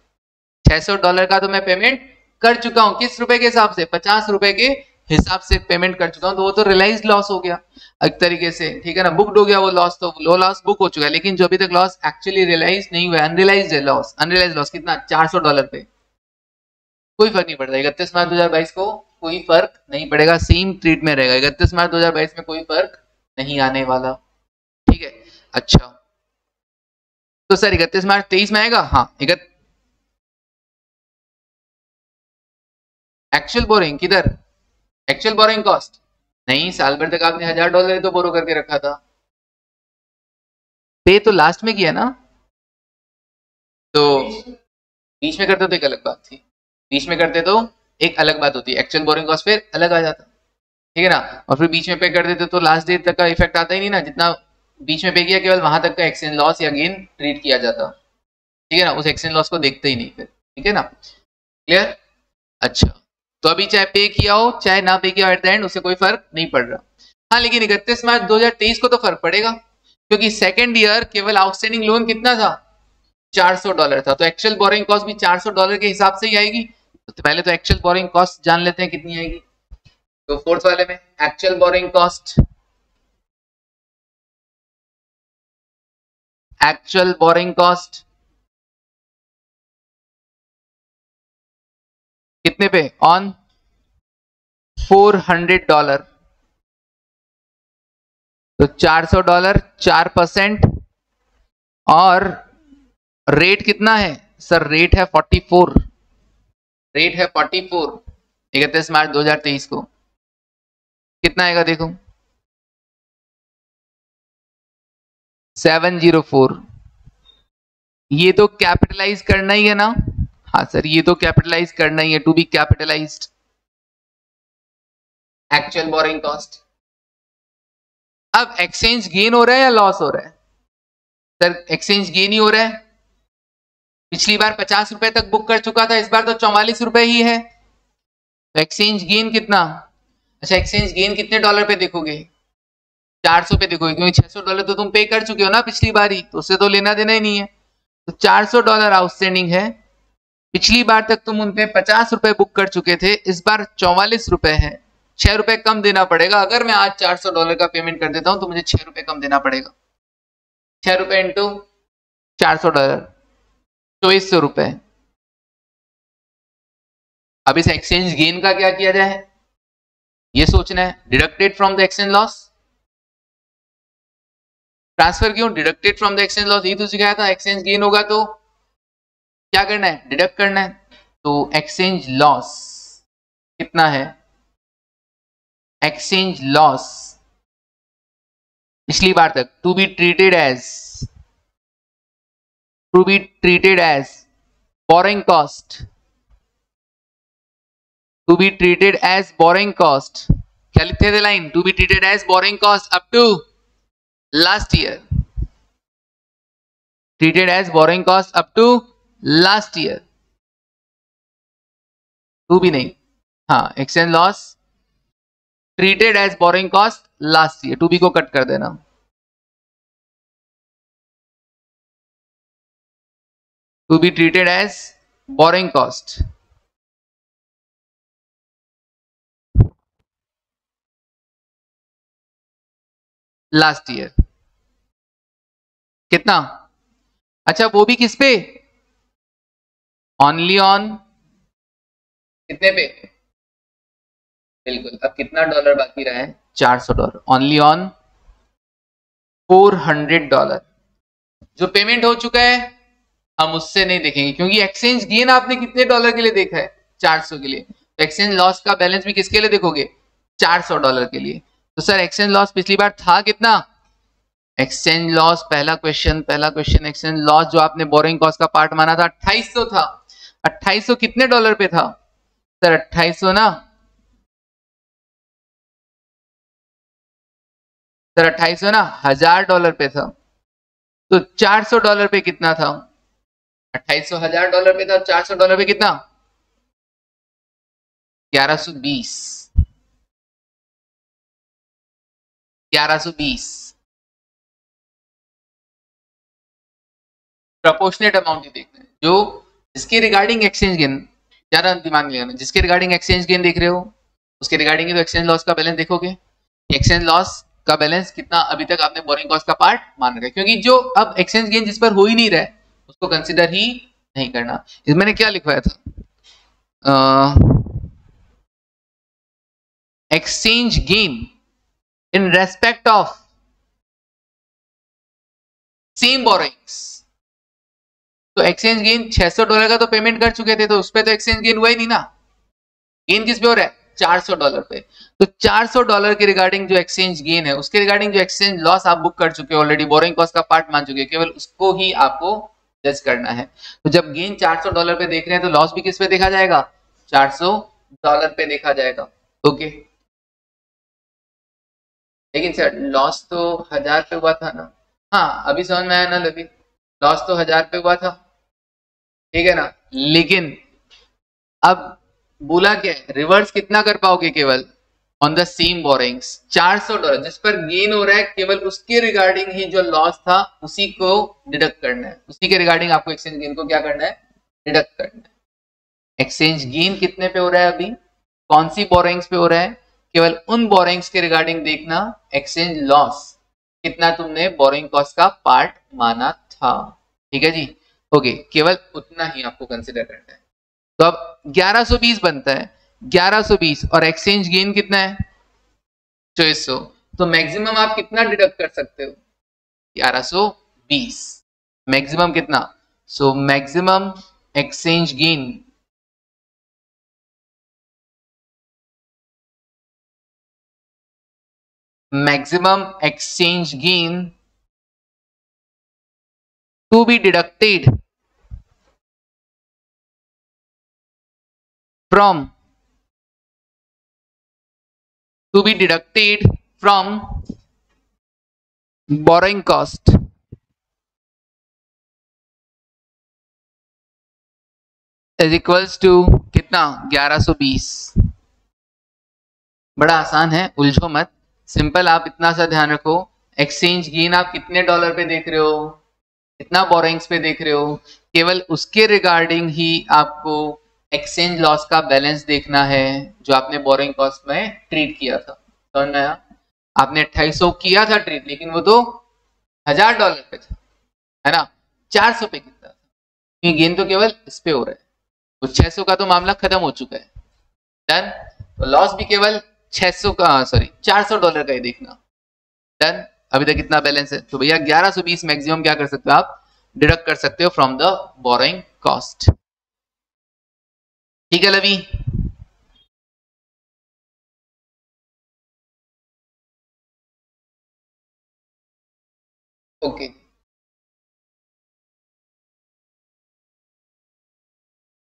छह सौ डॉलर का तो मैं पेमेंट कर चुका हूँ, किस रुपए के हिसाब से, पचास रुपए के हिसाब से पेमेंट कर चुका हूँ, तो वो तो रियलाइज लॉस हो गया एक तरीके से, ठीक है ना, बुकड हो गया वो लॉस, तो वो लॉस बुक हो चुका है, लेकिन जो अभी तक लॉस एक्चुअली रियलाइज नहीं हुआ, अनरियलाइज लॉस, अनरियलाइज लॉस कितना, चार सौ डॉलर पे, कोई फर्क नहीं पड़ता, इकतीस मार्च दो हजार बाईस को कोई फर्क नहीं पड़ेगा, सेम ट्रीट में रहेगा, इकतीस मार्च दो हजार बाईस में कोई फर्क नहीं आने वाला, ठीक है। अच्छा तो सर इकतीस मार्च तेईस में आएगा, हाँ इकत एक्चुअल बोरिंग किधर, एक्चुअल बोरिंग कॉस्ट नहीं, साल भर तक आपने हजार डॉलर तो बोरो करके रखा था, पे तो लास्ट में किया ना, तो बीच में करते तो एक अलग बात थी, बीच में करते तो एक अलग बात होती, एक्चुअल बोरिंग कॉस्ट फिर अलग आ जाता। ठीक है ना, और फिर बीच में पे कर देते तो लास्ट डेट तक का इफेक्ट आता ही नहीं ना, जितना बीच में पे किया केवल वहां तक का एक्सचेंज लॉस या गेन ट्रीट किया जाता, ठीक है ना, उस एक्सचेंज लॉस को देखते ही नहीं फिर, ठीक है ना, क्लियर। अच्छा तो अभी चाहे पे किया हो चाहे ना पे किया हो एट द एंड उससे कोई फर्क नहीं पड़ रहा। हाँ लेकिन इकतीस मार्च दो हजार तेईस को तो फर्क पड़ेगा, क्योंकि सेकेंड ईयर केवल आउटस्टैंडिंग लोन कितना था, चार सौ डॉलर था, तो एक्चुअल बोरिंग कॉस्ट भी चार सौ डॉलर के हिसाब से ही आएगी। तो पहले तो एक्चुअल बोरिंग कॉस्ट जान लेते हैं कितनी आएगी, तो फोर्थ वाले में actual borrowing cost, actual borrowing cost कितने पे, ऑन फोर हंड्रेड डॉलर, तो चार सौ डॉलर, चार परसेंट, और रेट कितना है सर, रेट है फोर्टी फोर, रेट है फोर्टी फोर, इकतीस मार्च दो हजार तेईस को कितना आएगा देखो, सेवन जीरो फोर। ये तो कैपिटलाइज करना ही है ना, हाँ सर ये तो कैपिटलाइज करना ही है, to be capitalized actual borrowing cost. अब एक्सचेंज गेन हो रहा है या लॉस हो रहा है, सर एक्सचेंज गेन ही हो रहा है, पिछली बार पचास रुपए तक बुक कर चुका था, इस बार तो चौवालीस रुपए ही है, तो एक्सचेंज गेन कितना, अच्छा एक्सचेंज गेन कितने डॉलर पे देखोगे, चार सौ पे देखोगे, क्योंकि छह सौ डॉलर तो तुम पे कर चुके हो ना पिछली बार ही, तो उससे तो लेना देना ही नहीं है, तो चार सौ डॉलर आउटस्टैंडिंग है, पिछली बार तक तुम उनपे पचास रुपए बुक कर चुके थे, इस बार चौवालीस रुपए है, छह रुपए कम देना पड़ेगा। अगर मैं आज चार सौ डॉलर का पेमेंट कर देता हूं तो मुझे छह रुपए कम देना पड़ेगा, छह रुपए इंटू चार सौ डॉलर, चौबीस सौ रुपए। अब इस एक्सचेंज गेन का क्या किया जाए ये सोचना है, deducted from the exchange loss, transfer क्यों, deducted from the exchange loss, ये तो सिखाया था, एक्सचेंज गेन होगा तो क्या करना है, डिडक्ट करना है, तो एक्सचेंज लॉस कितना है, एक्सचेंज लॉस पिछली बार तक to be treated as, to be treated as borrowing cost, to be treated as borrowing cost, क्या लिखते थे line, to be treated as borrowing cost up to last year, treated as borrowing cost up to last year, to भी नहीं, हाँ exchange loss treated as borrowing cost last year, to भी को cut कर देना, to be treated as borrowing cost, last year कितना, अच्छा वो भी किस पे, ओनली ऑन कितने पे, बिल्कुल। अब कितना डॉलर बाकी रहा है, चार सौ dollar, only on four hundred dollar. जो पेमेंट हो चुका है हम उससे नहीं देखेंगे, क्योंकि एक्सचेंज गेन आपने कितने डॉलर के लिए देखा है, चार सौ के लिए, तो एक्सचेंज लॉस का बैलेंस भी किसके लिए देखोगे, चार सौ डॉलर के लिए। तो सर एक्सचेंज लॉस पिछली बार था कितना, एक्सचेंज लॉस पहला क्वेश्चन, पहला क्वेश्चन एक्सचेंज लॉस जो आपने बोरिंग कॉस्ट का पार्ट माना था अट्ठाईस सौ था, अट्ठाईस सौ कितने डॉलर पे था सर, अट्ठाईस सौ ना सर, अट्ठाईस सौ ना हजार डॉलर पे था, तो चार सौ डॉलर पे कितना था, अट्ठाईस सौ हजार डॉलर पे था, चार सौ डॉलर पे कितना, ग्यारह सौ बीस, ग्यारह सौ बीस। प्रोपोर्शनेट अमाउंट ही देखना है, जो जिसके रिगार्डिंग एक्सचेंज गेन, ज्यादा दिमाग नहीं लगाना, जिसके रिगार्डिंग एक्सचेंज गेन देख रहे हो उसके रिगार्डिंग ही तो एक्सचेंज लॉस का बैलेंस देखोगे, एक्सचेंज लॉस का बैलेंस कितना अभी तक आपने बोरिंग कॉस्ट का पार्ट मान रखा है, क्योंकि जो अब एक्सचेंज गेन जिस पर हो ही नहीं रहा है उसको कंसिडर ही नहीं करना। इस मैंने क्या लिखवाया था, exchange gain in respect of same borrowings, तो एक्सचेंज गेन छह सौ डॉलर का तो पेमेंट कर चुके थे, तो उस पे तो एक्सचेंज गेन हुआ ही नहीं ना, गेन किस पे हो रहा है, चार सौ डॉलर पे, तो चार सौ डॉलर के रिगार्डिंग जो एक्सचेंज गेन है उसके रिगार्डिंग जो एक्सचेंज लॉस आप बुक कर चुके हो ऑलरेडी, बोरिंग कॉस्ट का पार्ट मान चुके, केवल उसको ही आपको जज करना है। तो जब गेन चार सौ डॉलर पे देख रहे हैं तो लॉस भी किस पे देखा जाएगा, चार सौ डॉलर पे देखा जाएगा। Okay okay. लेकिन सर लॉस तो हजार पे हुआ था ना। हाँ अभी समझ में आया ना लवी, लॉस तो हजार पे हुआ था, ठीक है ना। लेकिन अब बोला क्या है, रिवर्स कितना कर पाओगे केवल ऑन द सेम बोरिंग्स चार सौ डॉलर, जिस पर गेन हो रहा है केवल उसके रिगार्डिंग ही जो लॉस था उसी को डिडक्ट करना है, उसी के रिगार्डिंग आपको एक्सचेंज गेन को क्या करना है, डिडक्ट करना है। एक्सचेंज गेन कितने पे हो रहा है अभी, कौन सी बोरिंग्स पे हो रहा है, केवल उन बोरिंग्स के रिगार्डिंग देखना एक्सचेंज लॉस कितना तुमने बोरिंग कॉस्ट का पार्ट माना था, ठीक है जी। ओके केवल उतना ही आपको कंसिडर करना है। तो अब ग्यारह सौ बीस बनता है, ग्यारह सौ बीस और एक्सचेंज गेन कितना है चौबीस सौ, तो मैक्सिमम आप कितना डिडक्ट कर सकते हो, ग्यारह सौ बीस मैक्सिमम कितना। So maximum exchange gain maximum exchange gain to be deducted from to be deducted from borrowing cost is equals to कितना ग्यारह सौ बीस। बड़ा आसान है, उलझो मत, सिंपल आप इतना सा ध्यान रखो, एक्सचेंज गेन आप कितने डॉलर पे देख रहे हो, कितना बोरिंग्स पे देख रहे हो, केवल उसके रिगार्डिंग ही आपको एक्सचेंज लॉस का बैलेंस देखना है जो आपने बोरिंग कॉस्ट में ट्रीट किया था। समझ में आया, आपने अट्ठाईस सौ किया था ट्रीट, लेकिन वो तो हजार डॉलर पे था, है ना, चार सौ पे कितना था, क्योंकि गेन तो केवल इस पे हो रहा है। तो छह सौ का तो मामला खत्म हो चुका है, डन। तो लॉस भी केवल छह सौ का सॉरी चार सौ डॉलर का ही देखना, डन। अभी तक कितना बैलेंस है, तो भैया ग्यारह सौ बीस मैक्सिमम क्या कर सकते हो आप, डिडक्ट कर सकते हो फ्रॉम द बोरिंग कॉस्ट, ठीक है लवी। ओके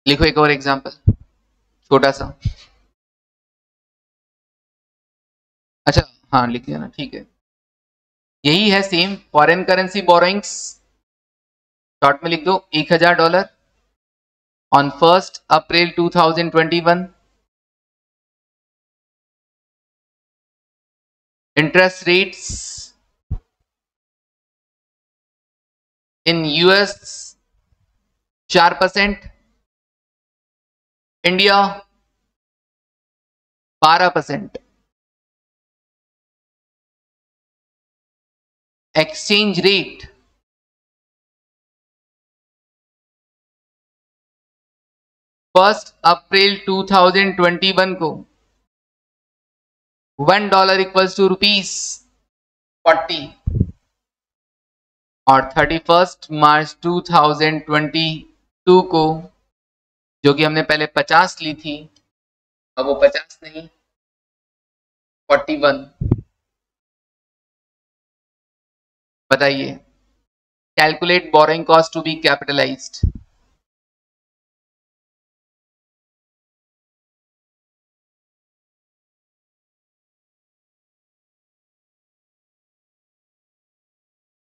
लिखो एक और एग्जांपल छोटा सा, अच्छा हाँ लिख दिया ना, ठीक है। यही है same, foreign currency borrowings short में लिख दो एक हजार dollar on first April two thousand twenty-one, interest rates in U S चार परसेंट, India बारह percent, exchange rate first April two thousand twenty-one को one dollar equals to rupees forty और thirty first March two thousand twenty two को, जो कि हमने पहले पचास ली थी, अब वो पचास नहीं फोर्टी वन। बताइए, calculate borrowing cost to be capitalized.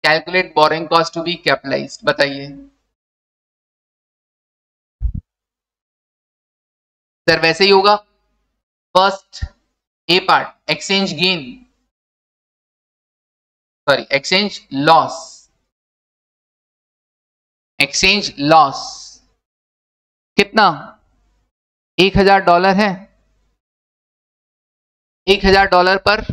Calculate borrowing cost to be capitalized. बताइए सर, वैसे ही होगा first A part exchange gain sorry exchange loss, exchange loss कितना एक हजार डॉलर है, एक हजार डॉलर पर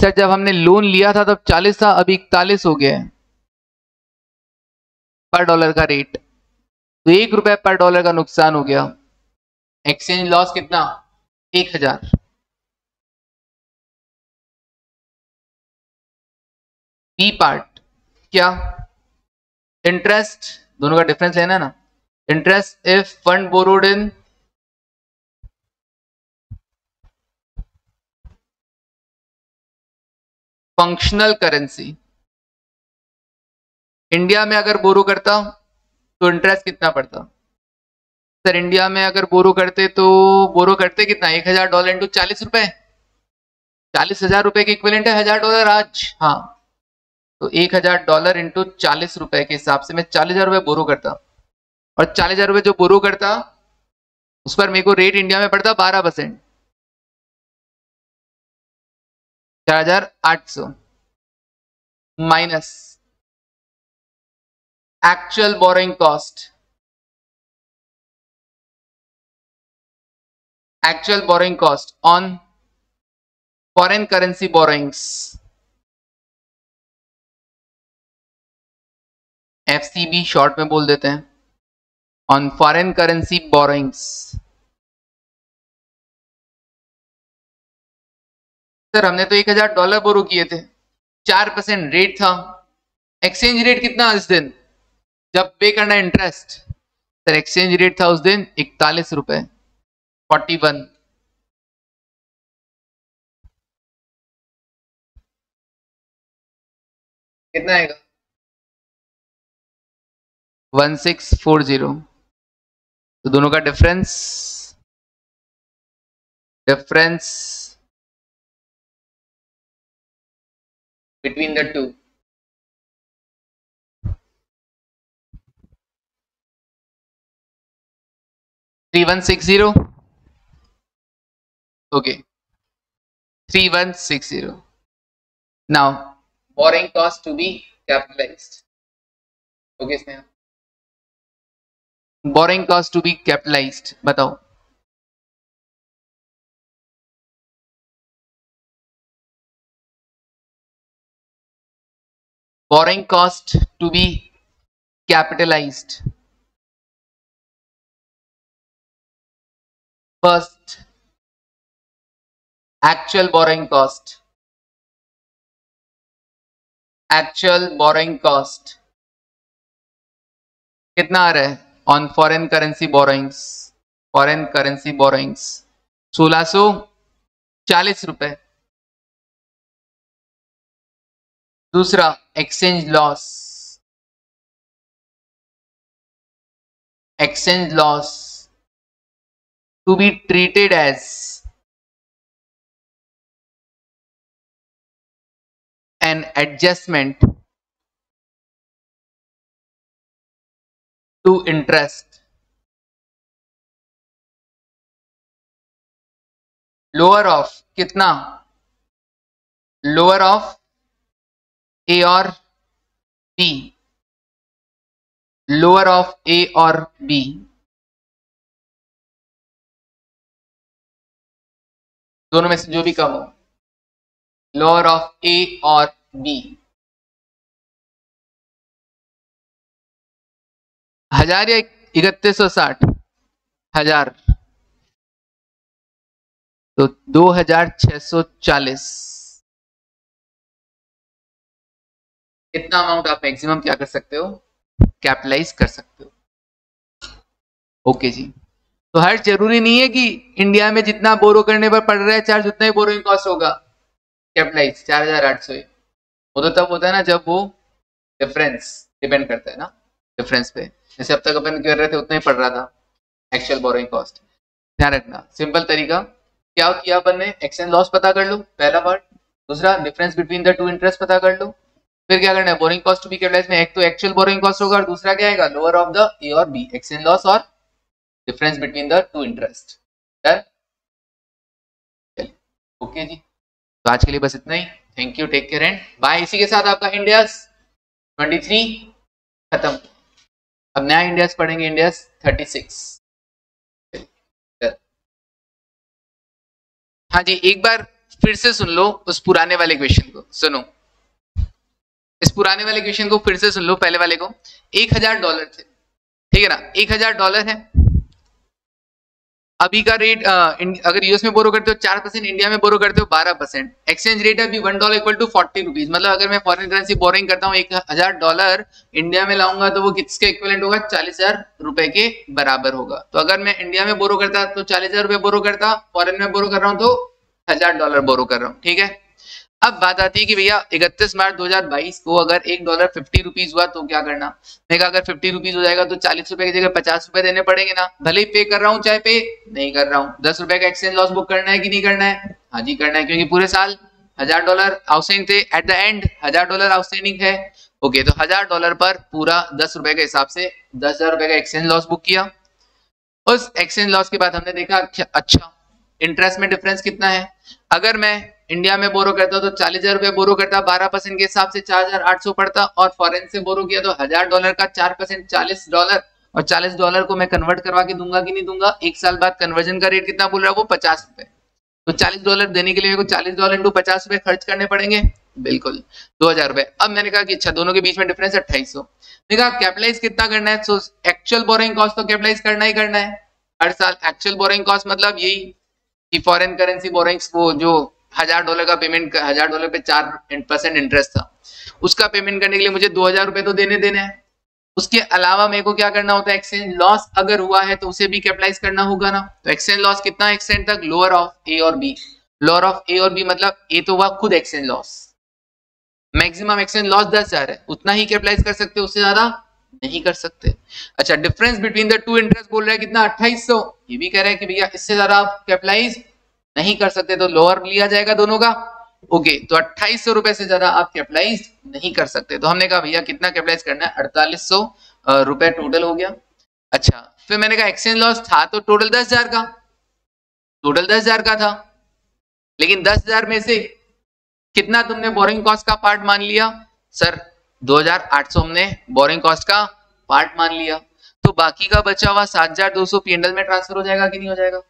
सर जब हमने लोन लिया था तब चालीस था, अभी इकतालीस हो गया है पर डॉलर का रेट, तो एक रुपए पर डॉलर का नुकसान हो गया। एक्सचेंज लॉस कितना एक हजार, बी पार्ट क्या इंटरेस्ट, दोनों का डिफरेंस लेना है ना, interest if fund borrowed in functional currency, India में अगर बोरो करता तो इंटरेस्ट कितना पड़ता सर, इंडिया में अगर बोरो करते तो बोरो करते कितना एक हजार डॉलर इंटू चालीस रुपए, चालीस हजार रुपए के इक्विवेलेंट है हजार डॉलर आज। हाँ तो एक हजार डॉलर इंटू चालीस रुपए के हिसाब से मैं चालीस हजार रुपए बोरो करता, और चालीस हजार रुपए जो बोरो करता उस पर मेरे को रेट इंडिया में पड़ता बारह परसेंट, चार हजार आठ सौ minus actual borrowing cost. Actual borrowing cost on foreign currency borrowings F C B short में बोल देते हैं, on foreign currency borrowings. Sir हमने तो एक हजार डॉलर बोरो किए थे, चार परसेंट रेट था, एक्सचेंज रेट कितना उस दिन जब पे करना इंटरेस्ट? सर एक्सचेंज रेट था उस दिन इकतालीस रुपए फोर्टी वन। कितना आएगा? One six four zero. तो दोनों का difference difference between the two. Three one six zero. Okay three one six zero. Now borrowing cost to be capitalized. Okay Sneha, borrowing cost to be capitalized बताओ। borrowing cost to be capitalized. First actual borrowing cost, actual borrowing cost कितना आ रहा है on foreign currency borrowings? Foreign currency borrowings सोलह सो चालीस रुपए। दूसरा exchange loss, exchange loss to be treated as an adjustment to interest. Lower of कितना? Lower of A or B. Lower of A or B. दोनों में से जो भी कम हो, lower of A or B. हजार या इकतीस सौ साठ हजार, तो दो हजार छह सौ चालीस। इतना अमाउंट आप मैक्सिमम क्या कर सकते हो? कैपिटलाइज कर सकते हो। ओके जी, तो हर जरूरी नहीं है कि इंडिया में जितना बोरो करने पर पड़ रहा है चार्ज उतना ही बोरोइंग कॉस्ट होगा। कैपिटलाइज चार हजार आठ सौ वो तो तब होता है ना जब वो डिफरेंस डिपेंड करता है ना डिफरेंस पे, जैसे अब तक अपन कर रहे थे उतना ही पड़ रहा था एक्चुअल बोरोइंग कॉस्ट। ध्यान रखना सिंपल तरीका क्या किया अपन ने, एक्सचेंज लॉस पता कर लो पहला पार्ट, दूसरा difference between the two interest पता कर लो, फिर क्या करना है borrowing cost to be capitalise में एक तो एक्चुअल बोरोइंग कॉस्ट होगा और दूसरा क्या आएगा लोअर ऑफ द ए और बी, एक्सचेंज लॉस और difference between the two interest. Okay जी, तो आज के लिए बस इतना ही। Thank you, take care and bye. इसी के साथ आपका इंड एस तेईस खत्म। अब नया इंड एस पढ़ेंगे, इंड एस छत्तीस। हाँ जी, एक बार फिर से सुन लो उस पुराने वाले क्वेश्चन को। सुनो इस पुराने वाले क्वेश्चन को फिर से सुन लो, पहले वाले को। एक हजार डॉलर थे, ठीक है ना, एक हजार डॉलर है। अभी का रेट अगर यूएस में बोरो करते हो चार परसेंट, इंडिया में बोरो करते हो बारह परसेंट। एक्सचेंज रेट अभी one dollar equal to forty rupees, मतलब अगर मैं फॉरेन करेंसी बोरिंग करता हूँ एक हजार डॉलर इंडिया में लाऊंगा तो वो किसके इक्विवेलेंट होगा? चालीस हजार रुपए के बराबर होगा। तो अगर मैं इंडिया में बोरो करता तो चालीस हजार रुपए बोरो करता, फॉरेन में बोरो कर रहा हूँ तो हजार डॉलर बोरो कर रहा हूँ। ठीक है, अब बात आती है कि भैया इकतीस मार्च दो हजार बाईस को अगर एक डॉलर फिफ्टी रुपीज हुआ तो क्या करना? मैं कहा अगर फिफ्टी रुपीज हो जाएगा तो चालीस रुपए की जगह पचास रुपए देने पड़ेंगे ना, भले ही पे कर रहा हूँ चाहे पे नहीं कर रहा हूँ। दस रुपए का एक्सचेंज लॉस बुक करना है कि नहीं करना है? हाँ जी करना है, क्योंकि पूरे साल हजार डॉलर आउटस्टैंडिंग थे एट द एंड, हजार डॉलर आउटस्टैंडिंग है। ओके okay, तो हजार डॉलर पर पूरा दस रुपए के हिसाब से दस हजार रुपए का एक्सचेंज लॉस बुक किया। उस एक्सचेंज लॉस के बाद हमने देखा अच्छा इंटरेस्ट में डिफरेंस कितना है। अगर मैं इंडिया में बोरो करता तो चालीस हजार रुपये बोरो करता, बारह परसेंट के हिसाब से चार हजार आठ सौ पड़ता, और फॉरेन से बोरो किया तो हजार डॉलर का चार परसेंट चालीस डॉलर, और चालीस डॉलर को मैं कन्वर्ट करवा के दूंगा कि नहीं दूंगा। एक साल बाद कन्वर्जन का रेट कितना बोल रहा है वो पचास रुपए, तो चालीस डॉलर देने के लिए मेरे को चालीस डॉलर इंटू पचास रुपए खर्च करने पड़ेंगे, बिल्कुल दो हजार रुपए। अब मैंने कहा कि अच्छा दोनों के बीच में डिफरेंस अट्ठाईस सौ। देखा कैपिटलाइज कितना करना है, सो एक्चुअल बोरिंग कॉस्ट तो कैपिटलाइज करना ही करना है हर साल। एक्चुअल बोरिंग कॉस्ट मतलब यही कि फॉरेन करेंसी बोरिंग्स को जो हजार डॉलर का पेमेंट, हजार डॉलर पे चार परसेंट इंटरेस्ट था, उसका पेमेंट करने के लिए मुझे दो हजार रुपए तो देने देने हैं। उसके अलावा मेरे को क्या करना होता है, एक्सचेंज लॉस अगर हुआ है तो उसे भी कैपिटलाइज करना होगा ना। तो एक्सचेंज लॉस कितना एक्सटेंड तक, लोअर ऑफ ए और बी। लोअर ऑफ ए और बी मतलब ए तो हुआ खुद exchange loss, maximum exchange loss दस हजार है, उतना ही कैपिटलाइज कर सकते, उससे ज्यादा नहीं कर सकते। अच्छा difference between the two interest बोल रहा है कितना, अट्ठाईस सौ। ये भी कह रहा है कि भैया इससे ज्यादा आप कैपिटलाइज नहीं कर सकते, तो लोअर लिया जाएगा दोनों का। ओके okay, तो अट्ठाईस सौ रुपए से ज्यादा आप कैपिटलाइज नहीं कर सकते। तो हमने कहा भैया कितना कैपिटलाइज करना है, अड़तालीस सौ रुपए टोटल हो गया। अच्छा फिर मैंने कहा एक्सचेंज लॉस था तो टोटल दस हजार का, टोटल दस हजार का था, लेकिन दस हजार में से कितना तुमने बोरिंग कॉस्ट का पार्ट मान लिया सर, दो हजार आठ सौ हमने बोरिंग कॉस्ट का पार्ट मान लिया, तो बाकी का बचा हुआ सात हजार दो सौ पीएनएल में ट्रांसफर हो जाएगा कि नहीं हो जाएगा।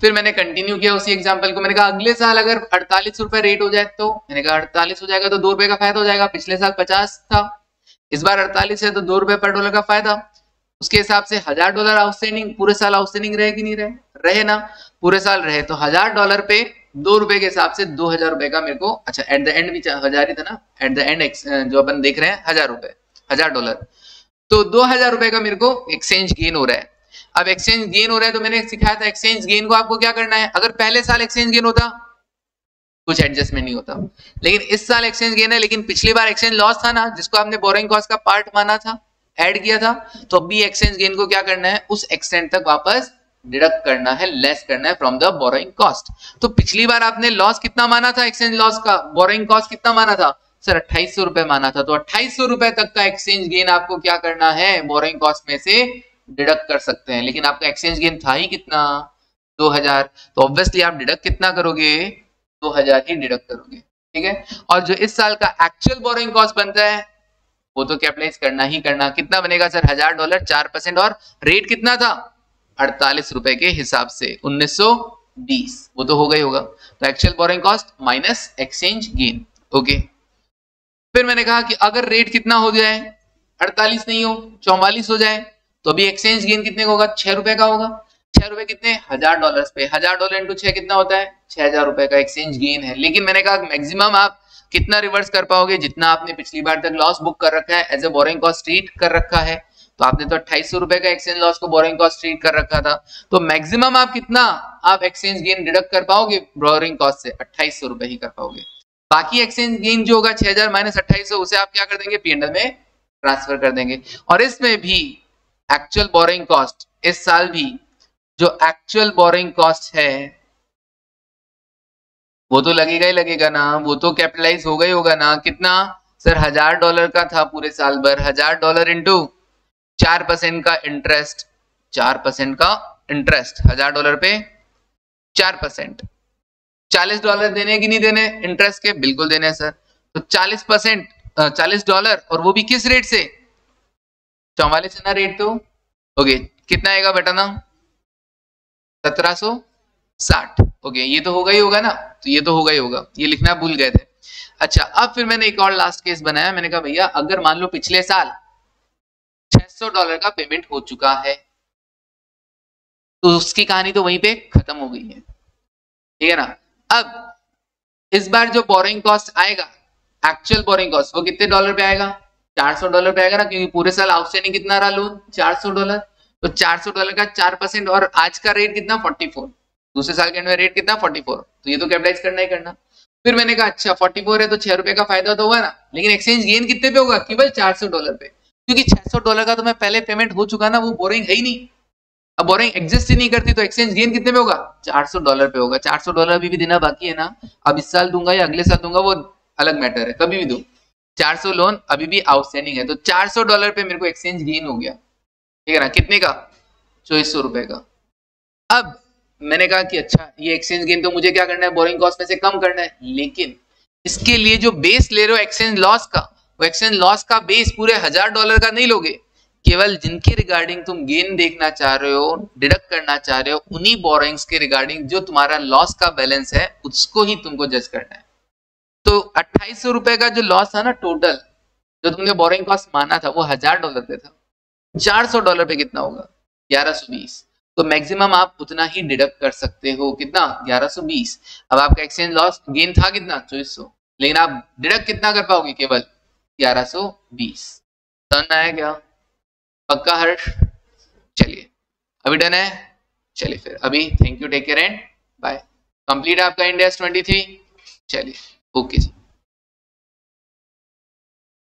फिर मैंने कंटिन्यू किया उसी एग्जांपल को, मैंने कहा अगले साल अगर अड़तालीस रुपए रेट हो जाए तो, मैंने कहा अड़तालीस हो जाएगा तो दो रुपए का फायदा हो जाएगा। पिछले साल पचास था, इस बार अड़तालीस है तो दो रुपए पर डॉलर का फायदा। उसके हिसाब से हजार डॉलर आउटस्टैंडिंग पूरे साल आउटस्टैंडिंग रहे कि नहीं रहे, रहे ना, पूरे साल रहे। तो हजार डॉलर पे दो रुपए के हिसाब से दो हजार रुपए का मेरे को, अच्छा एट द एंड भी हजार ही था ना, एट द एंड जो अपन देख रहे हैं हजार रुपए, हजार डॉलर, तो दो हजार रुपए का मेरे को एक्सचेंज गेन हो रहा है। अब एक्सचेंज गेन हो रहा है तो मैंने सिखाया था एक्सचेंज गेन को आपको क्या करना है। अगर पहले साल एक्सचेंज गेन होता कुछ एडजस्टमेंट नहीं होता, लेकिन इस साल एक्सचेंज गेन है, लेकिन पिछली बार एक्सचेंज लॉस था ना, जिसको आपने बोरिंग कॉस्ट का पार्ट माना था, ऐड किया था, तो अब भी एक्सचेंज गेन को क्या करना है, उस एक्सटेंट तक वापस डिडक्ट करना है, लेस करना है फ्रॉम द बोरिंग कॉस्ट। तो पिछली बार आपने लॉस कितना माना था, एक्सचेंज लॉस का बोरिंग कॉस्ट कितना माना था सर, अट्ठाईस सौ रुपए माना था, तो अट्ठाईस सौ रुपए तक का एक्सचेंज गेन आपको क्या करना है, बोरिंग कॉस्ट में से डिडक्ट कर सकते हैं। लेकिन आपका एक्सचेंज गेन था ही कितना, दो हजार, तो ऑब्वियसली आप डिडक्ट कितना करोगे, दो हजार ही डिडक्ट करोगे, ठीक है। और जो इस साल का एक्चुअल बोरिंग कॉस्ट बनता है वो तो कैपिटलाइज करना ही करना। कितना बनेगा सर, हजार डॉलर चार परसेंट और रेट कितना था, अड़तालीस रुपए के हिसाब से उन्नीस सौ बीस, वो तो होगा ही होगा। तो actual borrowing cost minus exchange gain. Okay फिर मैंने कहा कि अगर रेट कितना हो जाए, अड़तालीस नहीं हो चौवालीस हो जाए, तो अभी एक्सचेंज गेन कितने का होगा, छह रुपए का होगा। छह रुपए कितने, हजार डॉलर्स पे, हजार डॉलर इंटू छह कितना होता है, छह हजार रुपए का एक्सचेंज गेन है। लेकिन मैंने कहा मैक्सिमम आप कितना रिवर्स कर पाओगे, जितना आपने पिछली बार तक लॉस बुक कर रखा है, as a borrowing cost treat कर रखा है। तो आपने तो अट्ठाईस सौ रुपए का एक्सचेंज लॉस को बोरिंग कॉस्ट ट्रीट कर रखा था, तो मैक्सिमम आप कितना आप एक्सचेंज गेन डिडक्ट कर पाओगे बोरिंग कॉस्ट से, अट्ठाईस सौ रुपए ही कर पाओगे। बाकी एक्सचेंज गेन जो होगा छह हजार माइनस अट्ठाईस सौ, उसे आप क्या कर देंगे, पीएनएल में ट्रांसफर कर देंगे। और इसमें भी एक्चुअल बोरिंग कॉस्ट, इस साल भी जो एक्चुअल बोरिंग कॉस्ट है वो तो लगेगा ही लगेगा ना, वो तो कैपिटलाइज होगा ही होगा ना। कितना सर, हजार डॉलर का था पूरे साल भर, हजार डॉलर इंटू चार परसेंट का इंटरेस्ट, चार परसेंट का इंटरेस्ट हजार डॉलर पे चार परसेंट, चालीस डॉलर देने की नहीं देने इंटरेस्ट के, बिल्कुल देने सर। तो चालीस परसेंट चालीस डॉलर और वो भी किस रेट से, चौवालीस है ना रेट, तो ओके कितना आएगा बेटा ना, सत्रह सौ साठ। ओके ये तो होगा ही होगा ना, तो ये तो होगा ही होगा, ये लिखना भूल गए थे। अच्छा अब फिर मैंने एक और लास्ट केस बनाया, मैंने कहा भैया अगर मान लो पिछले साल छह सौ डॉलर का पेमेंट हो चुका है तो उसकी कहानी तो वहीं पे खत्म हो गई है, ठीक है ना। अब इस बार जो बोरिंग कॉस्ट आएगा, एक्चुअल बोरिंग कॉस्ट, वो कितने डॉलर पे आएगा, चार सौ डॉलर पे आएगा ना, क्योंकि पूरे साल आउटस्टैंडिंग कितना रहा लोन, चार सौ डॉलर। तो चार सौ डॉलर का चार परसेंट और आज का रेट कितना, चौवालीस, दूसरे साल के एंड में रेट कितना चौवालीस, तो ये तो कैपिटलाइज करना ही करना। फिर मैंने कहा अच्छा चौवालीस है तो छह रुपए का फायदा तो होगा ना, लेकिन एक्सचेंज गेन कितने पे होगा, केवल चार सौ डॉलर पे, क्योंकि छह सौ डॉलर का तो मैं पहले पेमेंट हो चुका ना, वो बोरिंग है ही नहीं। अब बोरिंग एग्जिस्ट ही नहीं करती तो एक्सचेंज गेन कितने पे होगा, चार सौ डॉलर पे होगा। चार सौ डॉलर अभी भी देना बाकी है ना, अब इस साल दूंगा या अगले साल दूंगा वो अलग मैटर है, कभी भी दूं। चार सौ लोन अभी भी आउटस्टैंडिंग है, तो चार सौ डॉलर पे मेरे को एक्सचेंज गेन हो गया, ठीक है ना, कितने का, चौबीस सौ रुपए का। अब मैंने कहा कि अच्छा ये एक्सचेंज गेन तो मुझे क्या करना है, बोरिंग कॉस्ट में से कम करना है, लेकिन इसके लिए जो बेस ले रहे हो एक्सचेंज लॉस का, वो एक्सचेंज लॉस का बेस पूरे हजार डॉलर का नहीं लोगे, केवल जिनके रिगार्डिंग तुम गेन देखना चाह रहे हो, डिडक्ट करना चाह रहे हो, उन्हीं बोरिंग्स के रिगार्डिंग जो तुम्हारा लॉस का बैलेंस है उसको ही तुमको जज करना है। तो अट्ठाईस सौ रुपए का जो लॉस था ना टोटल, जो तुमने बोरिंग कॉस्ट माना था वो हजार डॉलर पे था, चार सौ डॉलर पे कितना होगा, ग्यारह सौ बीस। तो मैक्सिमम आप उतना ही डिडक्ट कर सकते हो, कितना, ग्यारह सौ बीस। अब आपका एक्सचेंज लॉस गेन था कितना, चौबीस सौ, लेकिन आप डिडक्ट कितना कर पाओगे, केवल ग्यारह सौ बीस। डन आया क्या, पक्का हर्ष? चलिए अभी डन है, चलिए फिर अभी, thank you, take care and bye. Complete आपका इंड एस ट्वेंटी थ्री। चलिए ओके जी।